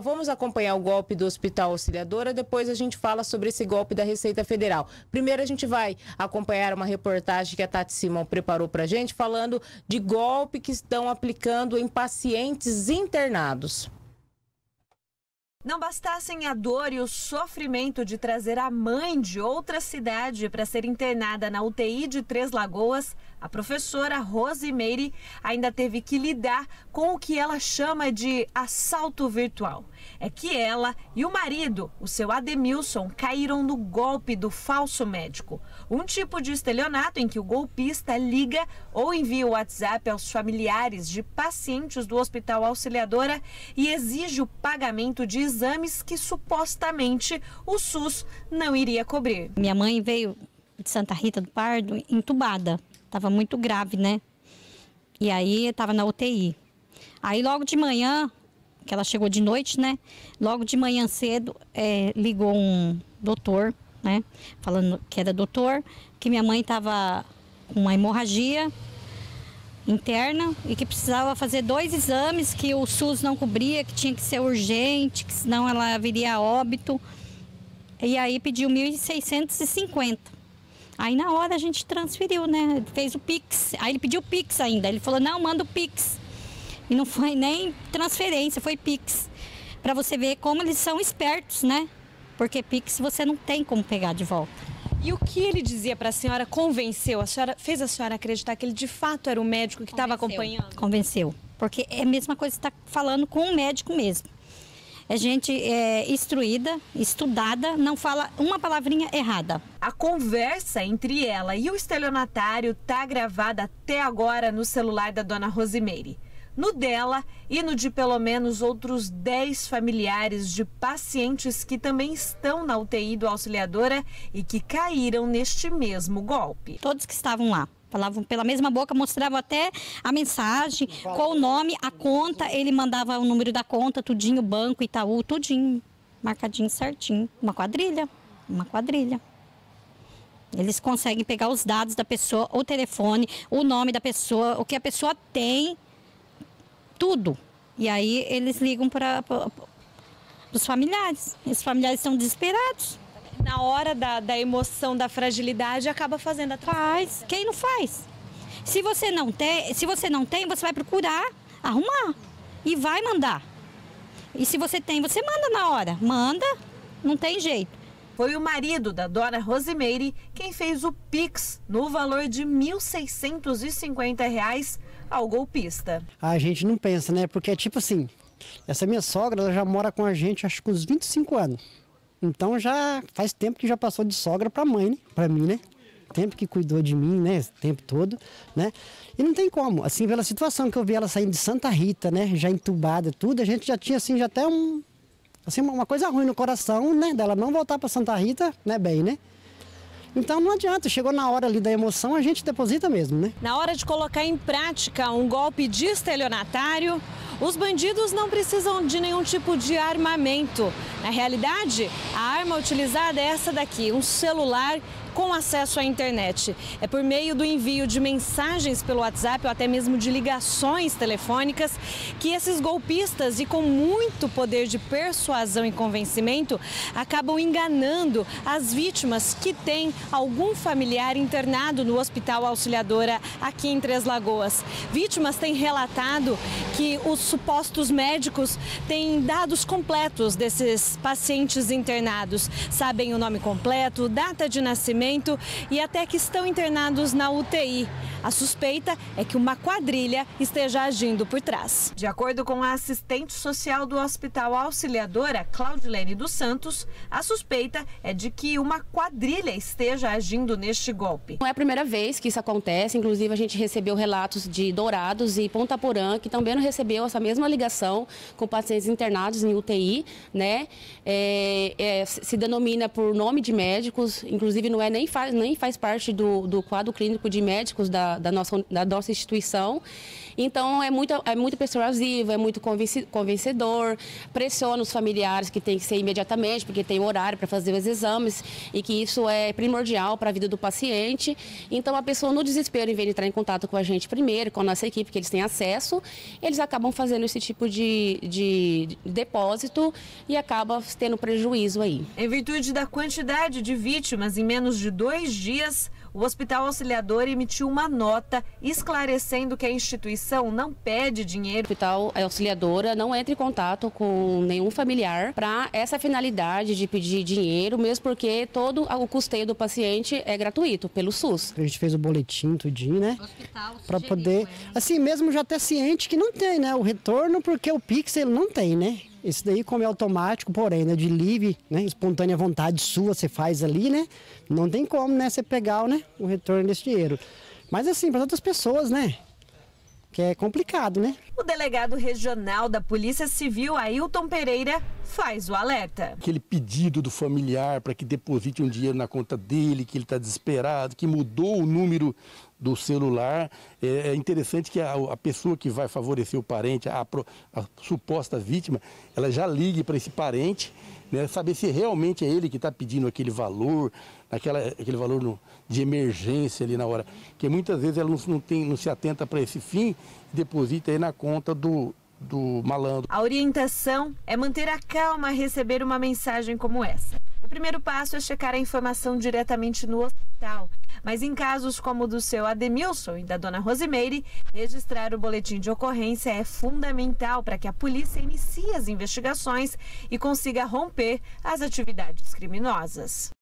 Vamos acompanhar o golpe do Hospital Auxiliadora, depois a gente fala sobre esse golpe da Receita Federal. Primeiro a gente vai acompanhar uma reportagem que a Tati Simão preparou para a gente, falando de golpe que estão aplicando em pacientes internados. Não bastassem a dor e o sofrimento de trazer a mãe de outra cidade para ser internada na UTI de Três Lagoas, a professora Rosimeire ainda teve que lidar com o que ela chama de assalto virtual. É que ela e o marido, o seu Ademilson, caíram no golpe do falso médico. Um tipo de estelionato em que o golpista liga ou envia o WhatsApp aos familiares de pacientes do Hospital Auxiliadora e exige o pagamento de exames que supostamente o SUS não iria cobrir. Minha mãe veio de Santa Rita do Pardo entubada, estava muito grave, né? E aí estava na UTI. Aí logo de manhã, que ela chegou de noite, né? Logo de manhã cedo ligou um doutor, né? Falando que era doutor, que minha mãe estava com uma hemorragia interna e que precisava fazer 2 exames que o SUS não cobria, que tinha que ser urgente, que senão ela viria a óbito. E aí pediu R$ 1.650. Aí na hora a gente transferiu, né? Fez o Pix. Aí ele pediu Pix ainda. Ele falou, não, manda o Pix. E não foi nem transferência, foi Pix. Para você ver como eles são espertos, né? Porque Pix você não tem como pegar de volta. E o que ele dizia para a senhora convenceu? A senhora fez a senhora acreditar que ele de fato era o médico que estava acompanhando? Convenceu, porque é a mesma coisa que está falando com um médico mesmo. É gente instruída, estudada, não fala uma palavrinha errada. A conversa entre ela e o estelionatário está gravada até agora no celular da dona Rosimeire. No dela e no de pelo menos outros 10 familiares de pacientes que também estão na UTI do Auxiliadora e que caíram neste mesmo golpe. Todos que estavam lá falavam pela mesma boca, mostravam até a mensagem, qual o nome, a conta, ele mandava o número da conta, tudinho, banco, Itaú, tudinho, marcadinho certinho. Uma quadrilha. Eles conseguem pegar os dados da pessoa, o telefone, o nome da pessoa, o que a pessoa tem, tudo. E aí eles ligam para os familiares. Esses familiares estão desesperados. Na hora da emoção, da fragilidade, acaba fazendo a transferência. Faz. Quem não faz? Se você não tem, você vai procurar arrumar e vai mandar. E se você tem, você manda na hora. Manda, não tem jeito. Foi o marido da dona Rosimeire quem fez o Pix no valor de R$ 1.650 ao golpista. A gente não pensa, né? Porque é tipo assim, essa minha sogra, ela já mora com a gente acho que uns 25 anos. Então já faz tempo que já passou de sogra para mãe, né? Para mim, né? Tempo que cuidou de mim, né? O tempo todo, né? E não tem como, assim, pela situação que eu vi ela saindo de Santa Rita, né? Já entubada, tudo, a gente já tinha assim, já até uma coisa ruim no coração, né? Dela não voltar para Santa Rita, né? Bem, né? Então não adianta, chegou na hora ali da emoção, a gente deposita mesmo, né? Na hora de colocar em prática um golpe de estelionatário, os bandidos não precisam de nenhum tipo de armamento. Na realidade, a arma utilizada é essa daqui, um celular com acesso à internet. É por meio do envio de mensagens pelo WhatsApp ou até mesmo de ligações telefônicas que esses golpistas, e com muito poder de persuasão e convencimento, acabam enganando as vítimas que têm algum familiar internado no Hospital Auxiliadora aqui em Três Lagoas. Vítimas têm relatado que os supostos médicos têm dados completos desses pacientes internados. Sabem o nome completo, data de nascimento e até que estão internados na UTI. A suspeita é que uma quadrilha esteja agindo por trás. De acordo com a assistente social do Hospital Auxiliadora, Claudilene dos Santos, a suspeita é de que uma quadrilha esteja agindo neste golpe. Não é a primeira vez que isso acontece, inclusive a gente recebeu relatos de Dourados e Ponta Porã, que também não recebeu essa mesma ligação com pacientes internados em UTI, né? Se denomina por nome de médicos, inclusive não é nem faz parte do quadro clínico de médicos da nossa instituição. Então, é muito persuasivo, é muito convencedor, pressiona os familiares que tem que ser imediatamente, porque tem horário para fazer os exames e que isso é primordial para a vida do paciente. Então, a pessoa, no desespero, em vez de entrar em contato com a gente primeiro, com a nossa equipe, que eles têm acesso, eles acabam fazendo esse tipo de depósito e acaba tendo prejuízo aí. Em virtude da quantidade de vítimas, em menos de 2 dias, o Hospital Auxiliadora emitiu uma nota esclarecendo que a instituição não pede dinheiro. O Hospital Auxiliadora não entra em contato com nenhum familiar para essa finalidade de pedir dinheiro, mesmo porque todo o custeio do paciente é gratuito pelo SUS. A gente fez o boletim tudinho, né? Para poder, assim mesmo já até ciente que não tem, né, o retorno, porque o Pix ele não tem, né? Isso daí, como é automático, porém, né, de livre, né, espontânea vontade sua, você faz ali, né? Não tem como, né, você pegar, né, o retorno desse dinheiro. Mas assim, para outras pessoas, né? Que é complicado, né? O delegado regional da Polícia Civil, Ailton Pereira, faz o alerta. Aquele pedido do familiar para que deposite um dinheiro na conta dele, que ele está desesperado, que mudou o número do celular. É interessante que a pessoa que vai favorecer o parente, a suposta vítima, ela já ligue para esse parente, né, saber se realmente é ele que está pedindo aquele valor, aquele valor de emergência ali na hora. Porque muitas vezes ela não se atenta para esse fim e deposita aí na conta do malandro. A orientação é manter a calma a receber uma mensagem como essa. O primeiro passo é checar a informação diretamente no hospital. Mas em casos como o do seu Ademilson e da dona Rosimeire, registrar o boletim de ocorrência é fundamental para que a polícia inicie as investigações e consiga romper as atividades criminosas.